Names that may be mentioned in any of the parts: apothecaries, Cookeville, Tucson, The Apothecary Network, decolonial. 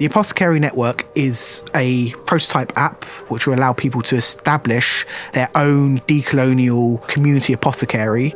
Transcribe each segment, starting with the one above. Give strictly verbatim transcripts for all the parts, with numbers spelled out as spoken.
The Apothecary Network is a prototype app which will allow people to establish their own decolonial community apothecary.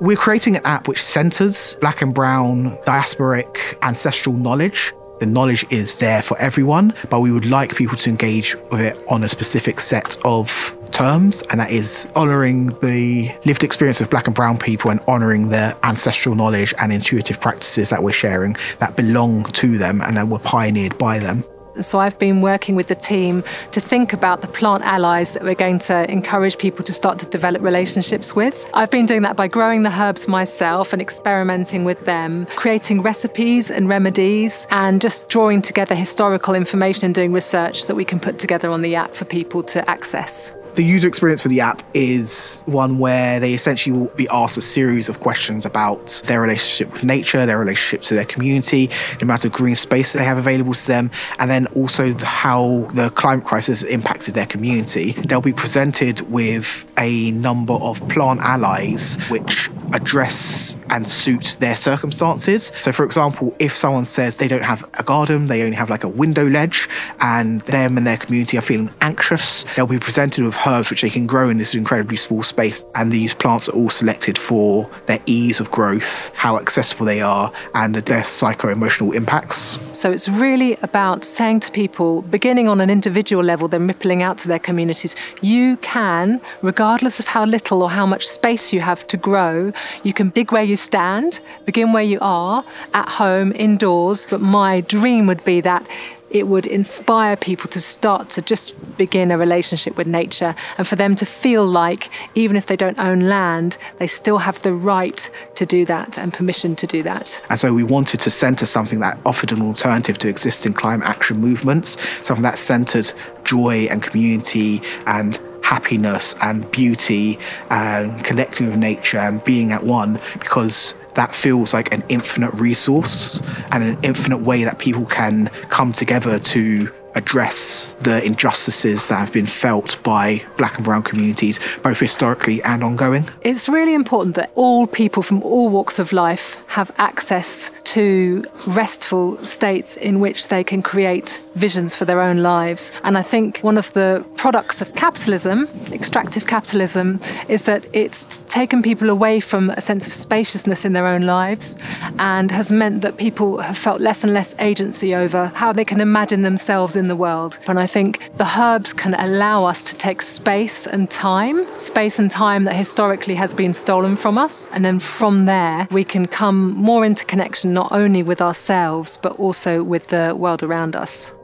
We're creating an app which centres black and brown diasporic ancestral knowledge. The knowledge is there for everyone, but we would like people to engage with it on a specific set of terms, and that is honouring the lived experience of black and brown people and honouring their ancestral knowledge and intuitive practices that we're sharing that belong to them and that were pioneered by them. So I've been working with the team to think about the plant allies that we're going to encourage people to start to develop relationships with. I've been doing that by growing the herbs myself and experimenting with them, creating recipes and remedies, and just drawing together historical information and doing research that we can put together on the app for people to access. The user experience for the app is one where they essentially will be asked a series of questions about their relationship with nature, their relationship to their community, the amount of green space that they have available to them, and then also the, how the climate crisis impacted their community. They'll be presented with a number of plant allies which address and suit their circumstances. So for example, if someone says they don't have a garden, they only have like a window ledge, and them and their community are feeling anxious, they'll be presented with herbs which they can grow in this incredibly small space, and these plants are all selected for their ease of growth, how accessible they are, and their psycho-emotional impacts. So it's really about saying to people, beginning on an individual level, then rippling out to their communities, you can, regardless of how little or how much space you have to grow, you can dig where you stand, begin where you are, at home, indoors. But my dream would be that it would inspire people to start to just begin a relationship with nature, and for them to feel like, even if they don't own land, they still have the right to do that and permission to do that. And so we wanted to centre something that offered an alternative to existing climate action movements, something that centred joy and community and happiness and beauty and connecting with nature and being at one, because that feels like an infinite resource and an infinite way that people can come together to address the injustices that have been felt by black and brown communities, both historically and ongoing. It's really important that all people from all walks of life have access to restful states in which they can create visions for their own lives. And I think one of the products of capitalism, extractive capitalism, is that it's taken people away from a sense of spaciousness in their own lives and has meant that people have felt less and less agency over how they can imagine themselves in in the world. And I think the herbs can allow us to take space and time, space and time that historically has been stolen from us. And then from there, we can come more into connection, not only with ourselves, but also with the world around us.